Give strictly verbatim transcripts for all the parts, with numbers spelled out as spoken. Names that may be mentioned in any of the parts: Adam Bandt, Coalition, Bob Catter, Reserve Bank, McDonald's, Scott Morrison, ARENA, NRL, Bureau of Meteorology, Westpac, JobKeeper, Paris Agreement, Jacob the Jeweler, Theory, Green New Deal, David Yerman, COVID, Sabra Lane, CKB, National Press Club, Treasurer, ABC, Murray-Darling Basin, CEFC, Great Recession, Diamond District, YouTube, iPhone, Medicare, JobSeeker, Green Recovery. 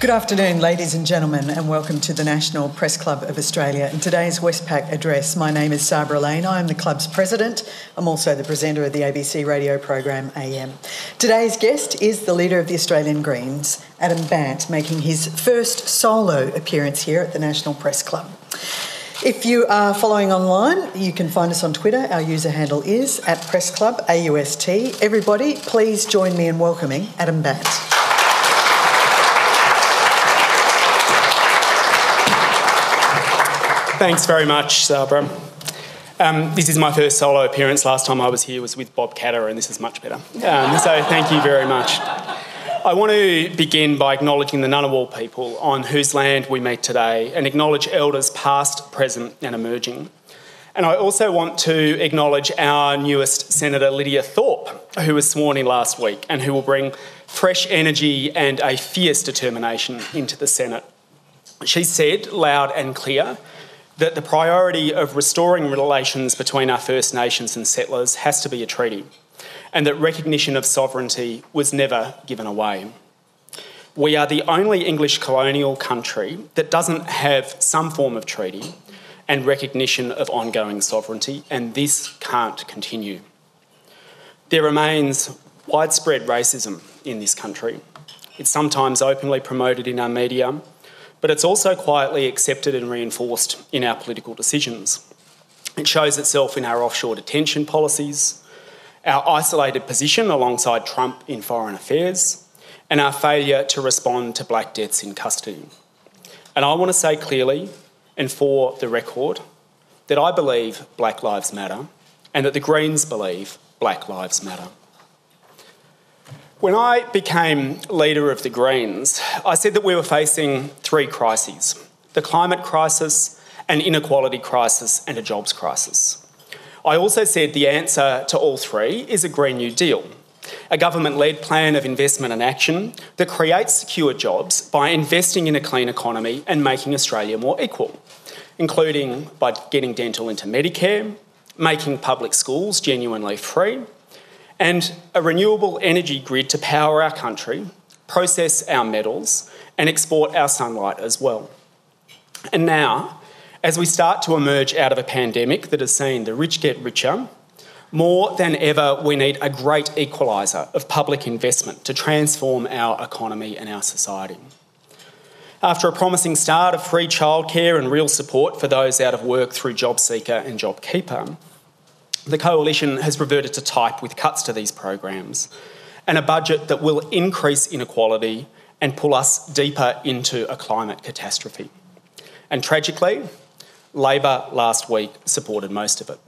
Good afternoon, ladies and gentlemen, and welcome to the National Press Club of Australia and today's Westpac address. My name is Sabra Lane. I am the club's president. I'm also the presenter of the A B C radio program A M. Today's guest is the leader of the Australian Greens, Adam Bandt, making his first solo appearance here at the National Press Club. If you are following online, you can find us on Twitter. Our user handle is at Press Club A U S T. Everybody, please join me in welcoming Adam Bandt. Thanks very much, Sabra. Um, this is my first solo appearance. Last time I was here was with Bob Catter, and this is much better. Um, so thank you very much. I want to begin by acknowledging the Ngunnawal people on whose land we meet today and acknowledge elders past, present and emerging. And I also want to acknowledge our newest Senator Lydia Thorpe, who was sworn in last week and who will bring fresh energy and a fierce determination into the Senate. She said, loud and clear, that the priority of restoring relations between our First Nations and settlers has to be a treaty, and that recognition of sovereignty was never given away. We are the only English colonial country that doesn't have some form of treaty and recognition of ongoing sovereignty, and this can't continue. There remains widespread racism in this country. It's sometimes openly promoted in our media, but it's also quietly accepted and reinforced in our political decisions. It shows itself in our offshore detention policies, our isolated position alongside Trump in foreign affairs, and our failure to respond to black deaths in custody. And I want to say clearly, and for the record, that I believe Black Lives Matter, and that the Greens believe Black Lives Matter. When I became leader of the Greens, I said that we were facing three crises: the climate crisis, an inequality crisis, and a jobs crisis. I also said the answer to all three is a Green New Deal, a government-led plan of investment and action that creates secure jobs by investing in a clean economy and making Australia more equal, including by getting dental into Medicare, making public schools genuinely free, and a renewable energy grid to power our country, process our metals, and export our sunlight as well. And now, as we start to emerge out of a pandemic that has seen the rich get richer, more than ever we need a great equaliser of public investment to transform our economy and our society. After a promising start of free childcare and real support for those out of work through JobSeeker and JobKeeper, the Coalition has reverted to type with cuts to these programs and a budget that will increase inequality and pull us deeper into a climate catastrophe. And tragically, Labor last week supported most of it.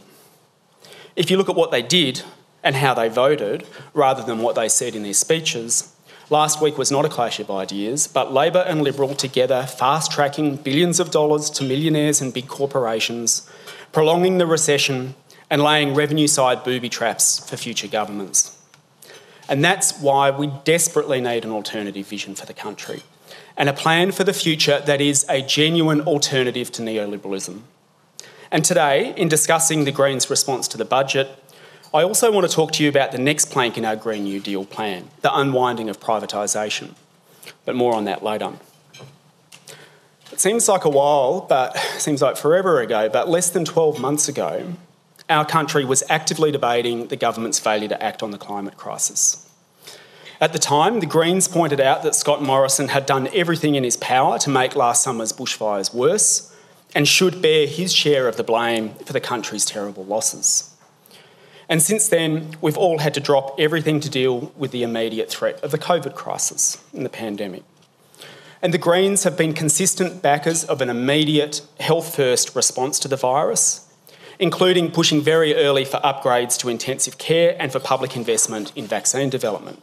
If you look at what they did and how they voted, rather than what they said in their speeches, last week was not a clash of ideas, but Labor and Liberal together fast-tracking billions of dollars to millionaires and big corporations, prolonging the recession and laying revenue-side booby traps for future governments. And that's why we desperately need an alternative vision for the country, and a plan for the future that is a genuine alternative to neoliberalism. And today, in discussing the Greens' response to the budget, I also want to talk to you about the next plank in our Green New Deal plan, the unwinding of privatisation. But more on that later. It seems like a while, but seems like forever ago, but less than twelve months ago, our country was actively debating the government's failure to act on the climate crisis. At the time, the Greens pointed out that Scott Morrison had done everything in his power to make last summer's bushfires worse and should bear his share of the blame for the country's terrible losses. And since then, we've all had to drop everything to deal with the immediate threat of the COVID crisis and the pandemic. And the Greens have been consistent backers of an immediate, health-first response to the virus, including pushing very early for upgrades to intensive care and for public investment in vaccine development.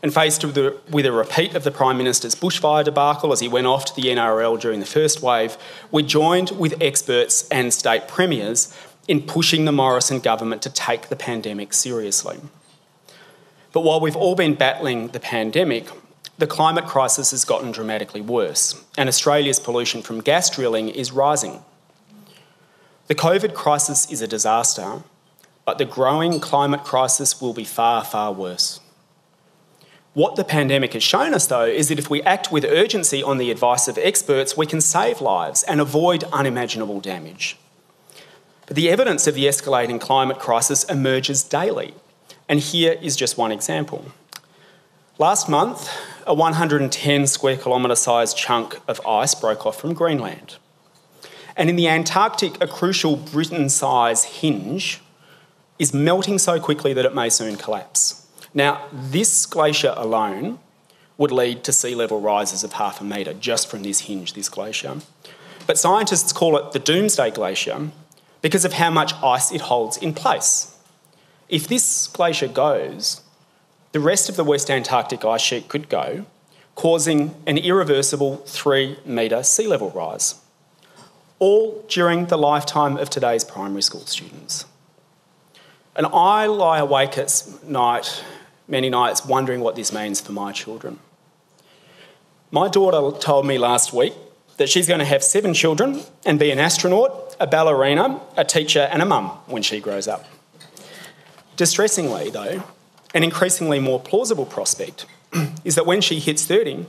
And faced with, the, with a repeat of the Prime Minister's bushfire debacle as he went off to the N R L during the first wave, we joined with experts and state premiers in pushing the Morrison government to take the pandemic seriously. But while we've all been battling the pandemic, the climate crisis has gotten dramatically worse, and Australia's pollution from gas drilling is rising. The COVID crisis is a disaster, but the growing climate crisis will be far, far worse. What the pandemic has shown us, though, is that if we act with urgency on the advice of experts, we can save lives and avoid unimaginable damage. But the evidence of the escalating climate crisis emerges daily, and here is just one example. Last month, a one hundred ten square kilometre sized chunk of ice broke off from Greenland. And in the Antarctic, a crucial Britain-size hinge is melting so quickly that it may soon collapse. Now, this glacier alone would lead to sea level rises of half a metre just from this hinge, this glacier. But scientists call it the doomsday glacier because of how much ice it holds in place. If this glacier goes, the rest of the West Antarctic ice sheet could go, causing an irreversible three metre sea level rise, all during the lifetime of today's primary school students. And I lie awake at night many nights wondering what this means for my children. My daughter told me last week that she's going to have seven children and be an astronaut, a ballerina, a teacher and a mum when she grows up. Distressingly, though, an increasingly more plausible prospect is that when she hits thirty,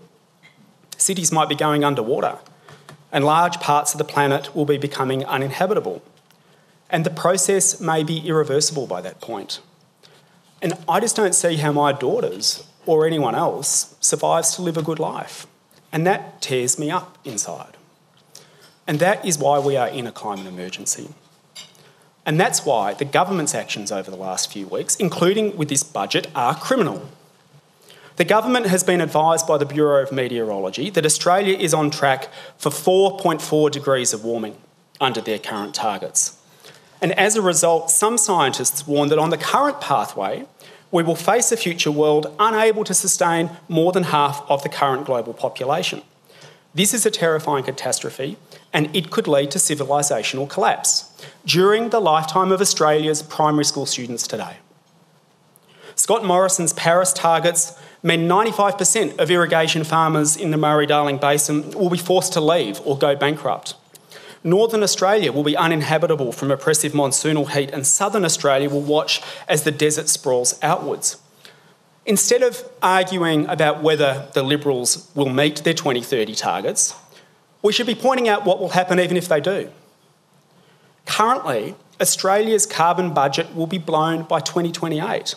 cities might be going underwater and large parts of the planet will be becoming uninhabitable. And the process may be irreversible by that point. And I just don't see how my daughters or anyone else survives to live a good life. And that tears me up inside. And that is why we are in a climate emergency. And that's why the government's actions over the last few weeks, including with this budget, are criminal. The government has been advised by the Bureau of Meteorology that Australia is on track for four point four degrees of warming under their current targets. And as a result, some scientists warn that on the current pathway, we will face a future world unable to sustain more than half of the current global population. This is a terrifying catastrophe, and it could lead to civilisational collapse during the lifetime of Australia's primary school students today. Scott Morrison's Paris targets mean ninety-five percent of irrigation farmers in the Murray-Darling Basin will be forced to leave or go bankrupt. Northern Australia will be uninhabitable from oppressive monsoonal heat, and southern Australia will watch as the desert sprawls outwards. Instead of arguing about whether the Liberals will meet their twenty thirty targets, we should be pointing out what will happen even if they do. Currently, Australia's carbon budget will be blown by twenty twenty-eight.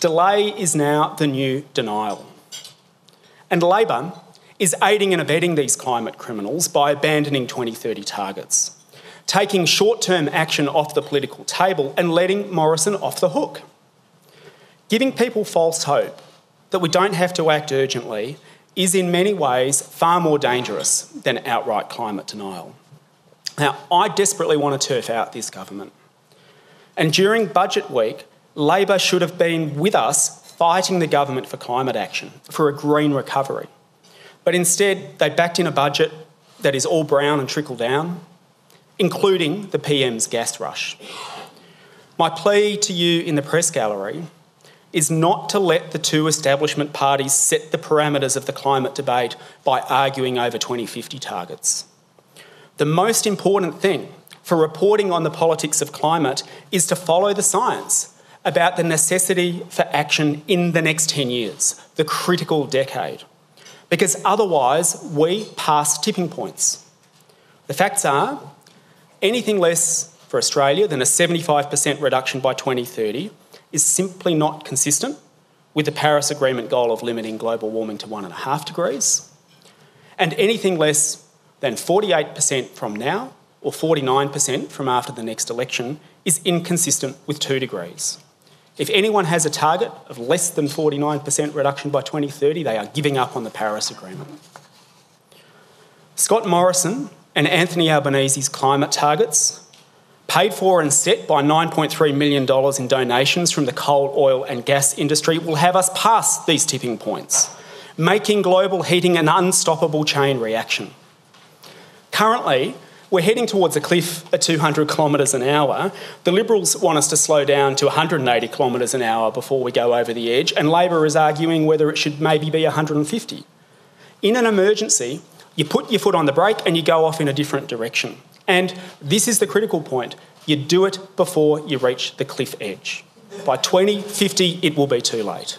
Delay is now the new denial. And Labor is aiding and abetting these climate criminals by abandoning twenty thirty targets, taking short-term action off the political table and letting Morrison off the hook. Giving people false hope that we don't have to act urgently is in many ways far more dangerous than outright climate denial. Now, I desperately want to turf out this government. And during budget week, Labor should have been with us fighting the government for climate action, for a green recovery. But instead, they backed in a budget that is all brown and trickle down, including the P M's gas rush. My plea to you in the press gallery is not to let the two establishment parties set the parameters of the climate debate by arguing over twenty fifty targets. The most important thing for reporting on the politics of climate is to follow the science about the necessity for action in the next ten years, the critical decade. Because otherwise, we pass tipping points. The facts are, anything less for Australia than a seventy-five percent reduction by twenty thirty is simply not consistent with the Paris Agreement goal of limiting global warming to one and a half degrees. And anything less than forty-eight percent from now or forty-nine percent from after the next election is inconsistent with two degrees. If anyone has a target of less than forty-nine percent reduction by twenty thirty, they are giving up on the Paris Agreement. Scott Morrison and Anthony Albanese's climate targets, paid for and set by nine point three million dollars in donations from the coal, oil and gas industry, will have us past these tipping points, making global heating an unstoppable chain reaction. Currently, we're heading towards a cliff at two hundred kilometres an hour. The Liberals want us to slow down to one hundred eighty kilometres an hour before we go over the edge, and Labor is arguing whether it should maybe be one hundred fifty. In an emergency, you put your foot on the brake and you go off in a different direction. And this is the critical point. You do it before you reach the cliff edge. By twenty fifty, it will be too late.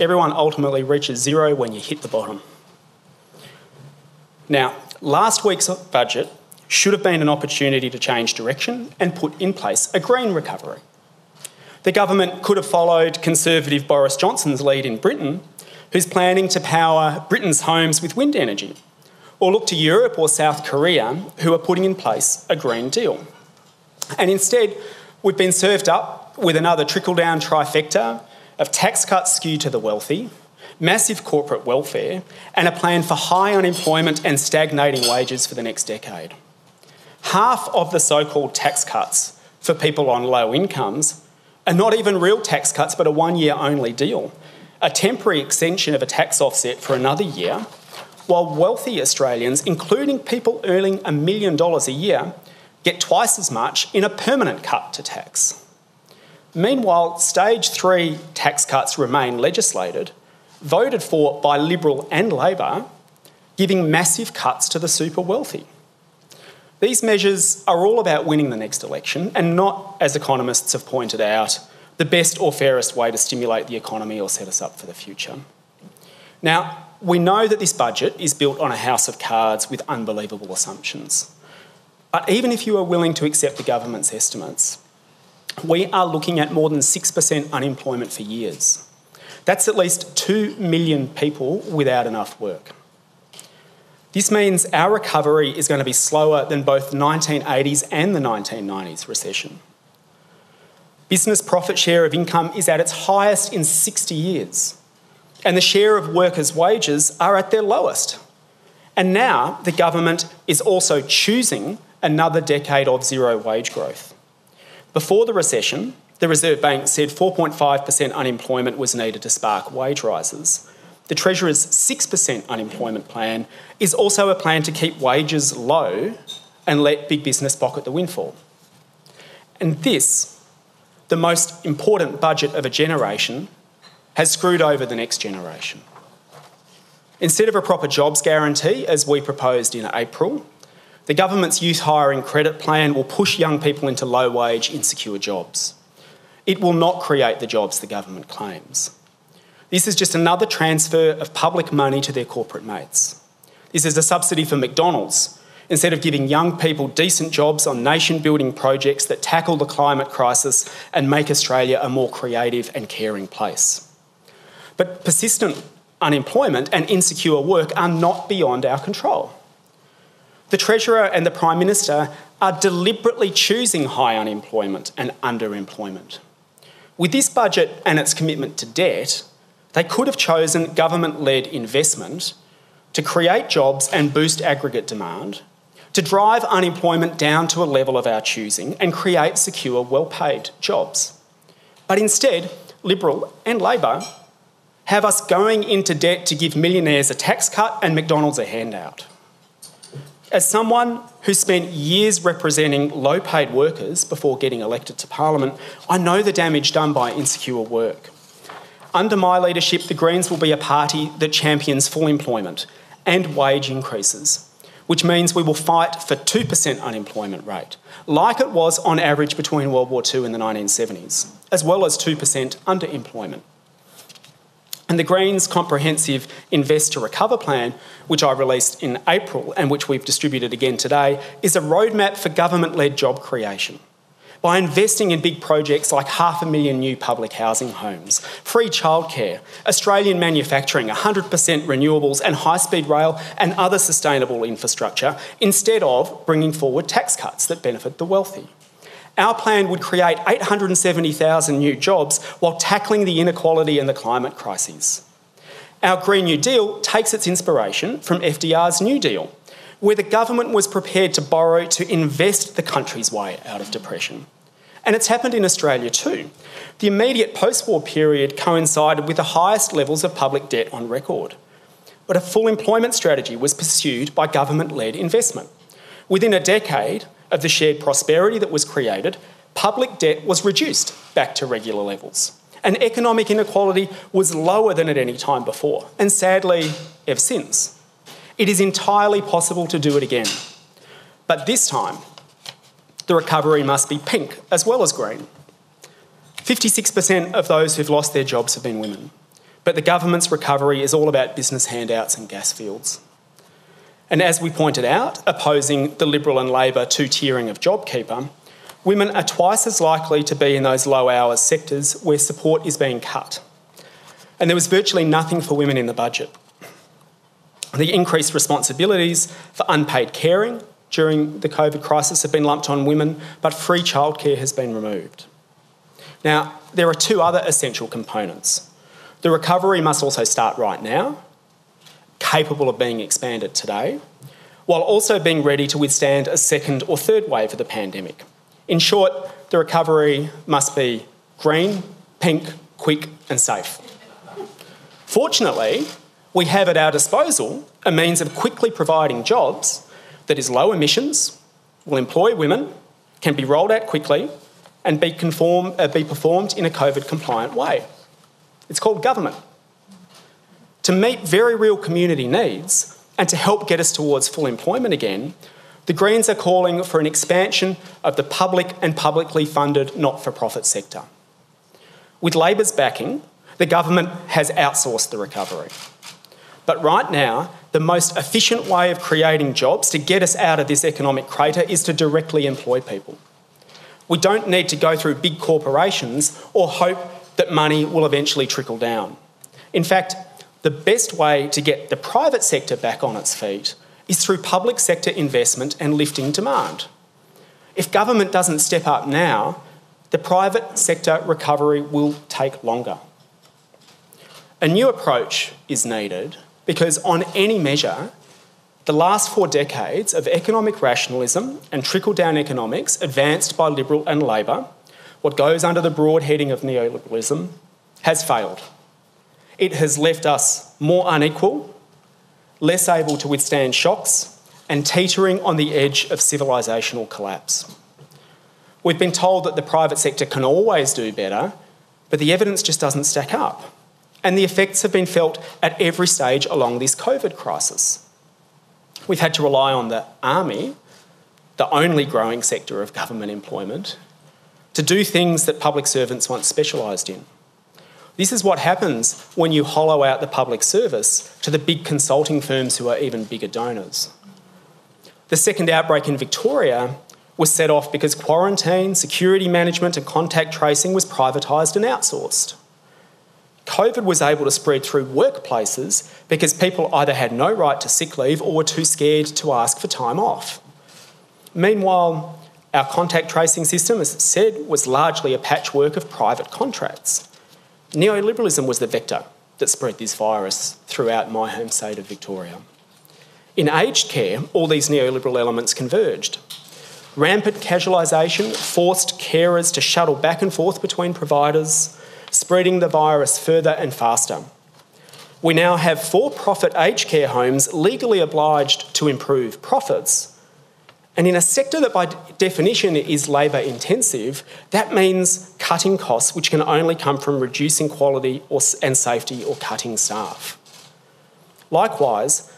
Everyone ultimately reaches zero when you hit the bottom. Now, last week's budget should have been an opportunity to change direction and put in place a green recovery. The government could have followed Conservative Boris Johnson's lead in Britain, who's planning to power Britain's homes with wind energy, or look to Europe or South Korea, who are putting in place a Green Deal. And instead, we've been served up with another trickle-down trifecta of tax cuts skewed to the wealthy, massive corporate welfare, and a plan for high unemployment and stagnating wages for the next decade. Half of the so-called tax cuts for people on low incomes are not even real tax cuts, but a one-year-only deal, a temporary extension of a tax offset for another year, while wealthy Australians, including people earning a million dollars a year, get twice as much in a permanent cut to tax. Meanwhile, stage three tax cuts remain legislated, voted for by Liberal and Labor, giving massive cuts to the super wealthy. These measures are all about winning the next election and not, as economists have pointed out, the best or fairest way to stimulate the economy or set us up for the future. Now, we know that this budget is built on a house of cards with unbelievable assumptions. But even if you are willing to accept the government's estimates, we are looking at more than six percent unemployment for years. That's at least two million people without enough work. This means our recovery is going to be slower than both the nineteen eighties and the nineteen nineties recession. Business profit share of income is at its highest in sixty years, and the share of workers' wages are at their lowest. And now the government is also choosing another decade of zero wage growth. Before the recession, the Reserve Bank said four point five percent unemployment was needed to spark wage rises. The Treasurer's six percent unemployment plan is also a plan to keep wages low and let big business pocket the windfall. And this, the most important budget of a generation, has screwed over the next generation. Instead of a proper jobs guarantee, as we proposed in April, the government's youth hiring credit plan will push young people into low-wage, insecure jobs. It will not create the jobs the government claims. This is just another transfer of public money to their corporate mates. This is a subsidy for McDonald's, instead of giving young people decent jobs on nation-building projects that tackle the climate crisis and make Australia a more creative and caring place. But persistent unemployment and insecure work are not beyond our control. The Treasurer and the Prime Minister are deliberately choosing high unemployment and underemployment. With this budget and its commitment to debt, they could have chosen government-led investment to create jobs and boost aggregate demand, to drive unemployment down to a level of our choosing and create secure, well-paid jobs. But instead, Liberal and Labor have us going into debt to give millionaires a tax cut and McDonald's a handout. As someone who spent years representing low-paid workers before getting elected to Parliament, I know the damage done by insecure work. Under my leadership, the Greens will be a party that champions full employment and wage increases, which means we will fight for two percent unemployment rate, like it was on average between World War Two and the nineteen seventies, as well as two percent underemployment. And the Greens' comprehensive Invest to Recover plan, which I released in April and which we've distributed again today, is a roadmap for government-led job creation, by investing in big projects like half a million new public housing homes, free childcare, Australian manufacturing, one hundred percent renewables and high-speed rail and other sustainable infrastructure, instead of bringing forward tax cuts that benefit the wealthy. Our plan would create eight hundred seventy thousand new jobs while tackling the inequality and the climate crises. Our Green New Deal takes its inspiration from F D R's New Deal, where the government was prepared to borrow to invest the country's way out of depression. And it's happened in Australia too. The immediate post-war period coincided with the highest levels of public debt on record. But a full employment strategy was pursued by government-led investment. Within a decade of the shared prosperity that was created, public debt was reduced back to regular levels. And economic inequality was lower than at any time before, and sadly, ever since. It is entirely possible to do it again. But this time, the recovery must be pink as well as green. fifty-six percent of those who've lost their jobs have been women. But the government's recovery is all about business handouts and gas fields. And as we pointed out, opposing the Liberal and Labor two-tiering of JobKeeper, women are twice as likely to be in those low-hours sectors where support is being cut. And there was virtually nothing for women in the budget. The increased responsibilities for unpaid caring during the COVID crisis have been lumped on women, but free childcare has been removed. Now, there are two other essential components. The recovery must also start right now, capable of being expanded today, while also being ready to withstand a second or third wave of the pandemic. In short, the recovery must be green, pink, quick and safe. Fortunately, we have at our disposal a means of quickly providing jobs that is low emissions, will employ women, can be rolled out quickly and be, conform, uh, be performed in a COVID-compliant way. It's called government. To meet very real community needs and to help get us towards full employment again, the Greens are calling for an expansion of the public and publicly funded not-for-profit sector. With Labor's backing, the government has outsourced the recovery. But right now, the most efficient way of creating jobs to get us out of this economic crater is to directly employ people. We don't need to go through big corporations or hope that money will eventually trickle down. In fact, the best way to get the private sector back on its feet is through public sector investment and lifting demand. If government doesn't step up now, the private sector recovery will take longer. A new approach is needed because on any measure, the last four decades of economic rationalism and trickle-down economics advanced by Liberal and Labor, what goes under the broad heading of neoliberalism, has failed. It has left us more unequal, less able to withstand shocks, and teetering on the edge of civilisational collapse. We've been told that the private sector can always do better, but the evidence just doesn't stack up. And the effects have been felt at every stage along this COVID crisis. We've had to rely on the army, the only growing sector of government employment, to do things that public servants once specialised in. This is what happens when you hollow out the public service to the big consulting firms who are even bigger donors. The second outbreak in Victoria was set off because quarantine, security management and contact tracing was privatised and outsourced. COVID was able to spread through workplaces because people either had no right to sick leave or were too scared to ask for time off. Meanwhile, our contact tracing system, as it said, was largely a patchwork of private contracts. Neoliberalism was the vector that spread this virus throughout my home state of Victoria. In aged care, all these neoliberal elements converged. Rampant casualisation forced carers to shuttle back and forth between providers, spreading the virus further and faster. We now have for-profit aged care homes legally obliged to improve profits, and in a sector that by definition is labour-intensive, that means cutting costs, which can only come from reducing quality or, and safety or cutting staff. Likewise,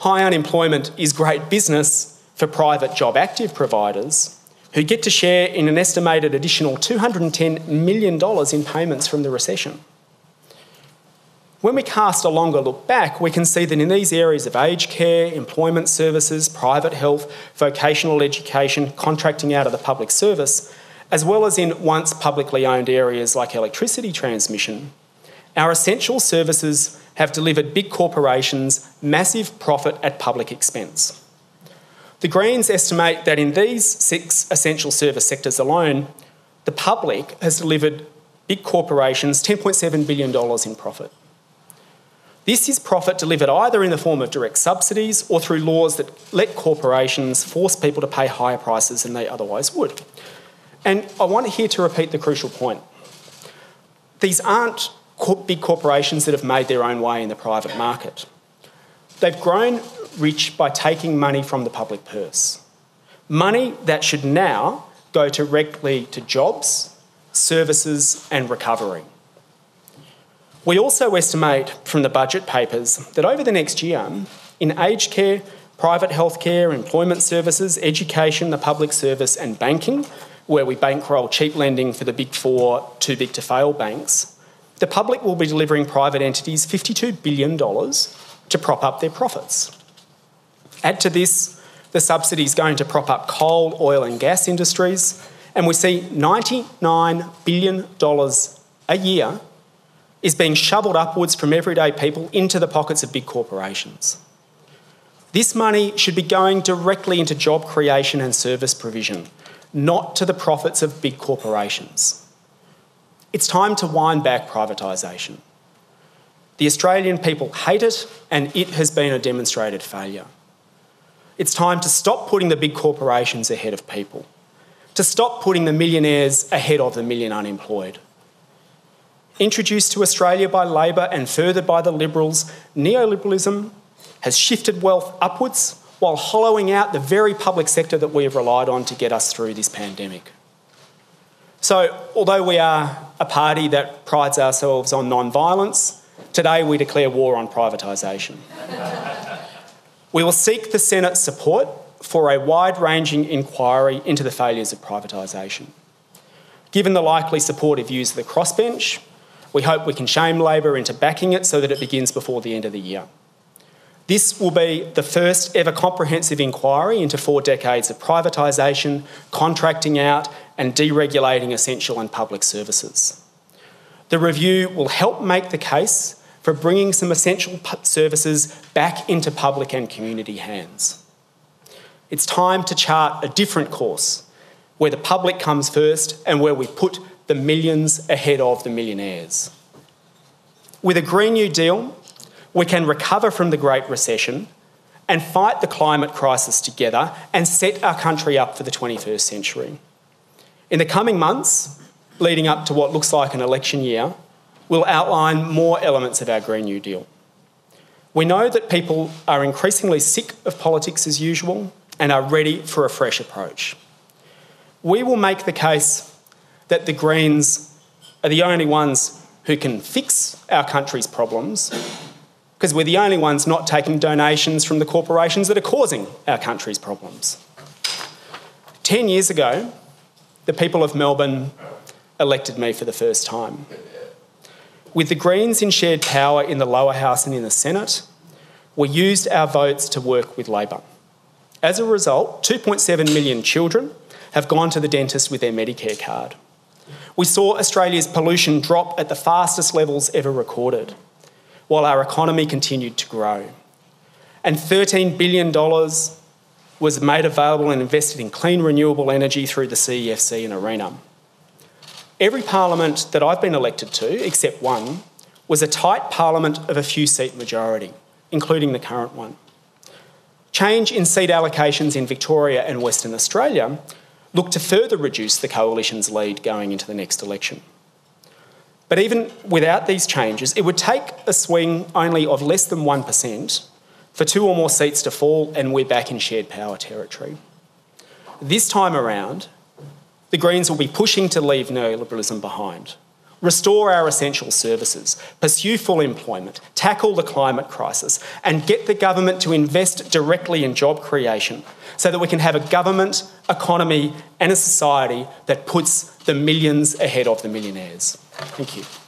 high unemployment is great business for private job-active providers who get to share in an estimated additional two hundred and ten million dollars in payments from the recession. When we cast a longer look back, we can see that in these areas of aged care, employment services, private health, vocational education, contracting out of the public service, as well as in once publicly owned areas like electricity transmission, our essential services have delivered big corporations massive profit at public expense. The Greens estimate that in these six essential service sectors alone, the public has delivered big corporations ten point seven billion dollars in profit. This is profit delivered either in the form of direct subsidies or through laws that let corporations force people to pay higher prices than they otherwise would. And I want here to repeat the crucial point. These aren't big corporations that have made their own way in the private market. They've grown rich by taking money from the public purse. Money that should now go directly to jobs, services and recovery. We also estimate from the budget papers that over the next year, in aged care, private healthcare, employment services, education, the public service and banking, where we bankroll cheap lending for the big four too big to fail banks, the public will be delivering private entities fifty-two billion dollars to prop up their profits. Add to this, the subsidy is going to prop up coal, oil and gas industries, and we see ninety-nine billion dollars a year is being shoveled upwards from everyday people into the pockets of big corporations. This money should be going directly into job creation and service provision, not to the profits of big corporations. It's time to wind back privatisation. The Australian people hate it, and it has been a demonstrated failure. It's time to stop putting the big corporations ahead of people, to stop putting the millionaires ahead of the million unemployed. Introduced to Australia by Labor and furthered by the Liberals, neoliberalism has shifted wealth upwards while hollowing out the very public sector that we have relied on to get us through this pandemic. So, although we are a party that prides ourselves on non-violence, today we declare war on privatisation. We will seek the Senate's support for a wide-ranging inquiry into the failures of privatisation. Given the likely supportive views of the crossbench, we hope we can shame Labor into backing it so that it begins before the end of the year. This will be the first ever comprehensive inquiry into four decades of privatisation, contracting out and deregulating essential and public services. The review will help make the case for bringing some essential services back into public and community hands. It's time to chart a different course, where the public comes first and where we put the millions ahead of the millionaires. With a Green New Deal, we can recover from the Great Recession and fight the climate crisis together and set our country up for the twenty-first century. In the coming months, leading up to what looks like an election year, we'll outline more elements of our Green New Deal. We know that people are increasingly sick of politics as usual and are ready for a fresh approach. We will make the case that the Greens are the only ones who can fix our country's problems, because we're the only ones not taking donations from the corporations that are causing our country's problems. Ten years ago, the people of Melbourne elected me for the first time. With the Greens in shared power in the lower house and in the Senate, we used our votes to work with Labor. As a result, two point seven million children have gone to the dentist with their Medicare card. We saw Australia's pollution drop at the fastest levels ever recorded, while our economy continued to grow. And thirteen billion dollars was made available and invested in clean renewable energy through the C E F C and ARENA. Every parliament that I've been elected to, except one, was a tight parliament of a few seat majority, including the current one. Change in seat allocations in Victoria and Western Australia looked to further reduce the Coalition's lead going into the next election. But even without these changes, it would take a swing only of less than one percent for two or more seats to fall, and we're back in shared power territory. This time around, the Greens will be pushing to leave neoliberalism behind, restore our essential services, pursue full employment, tackle the climate crisis, and get the government to invest directly in job creation so that we can have a government, economy, and a society that puts the millions ahead of the millionaires. Thank you.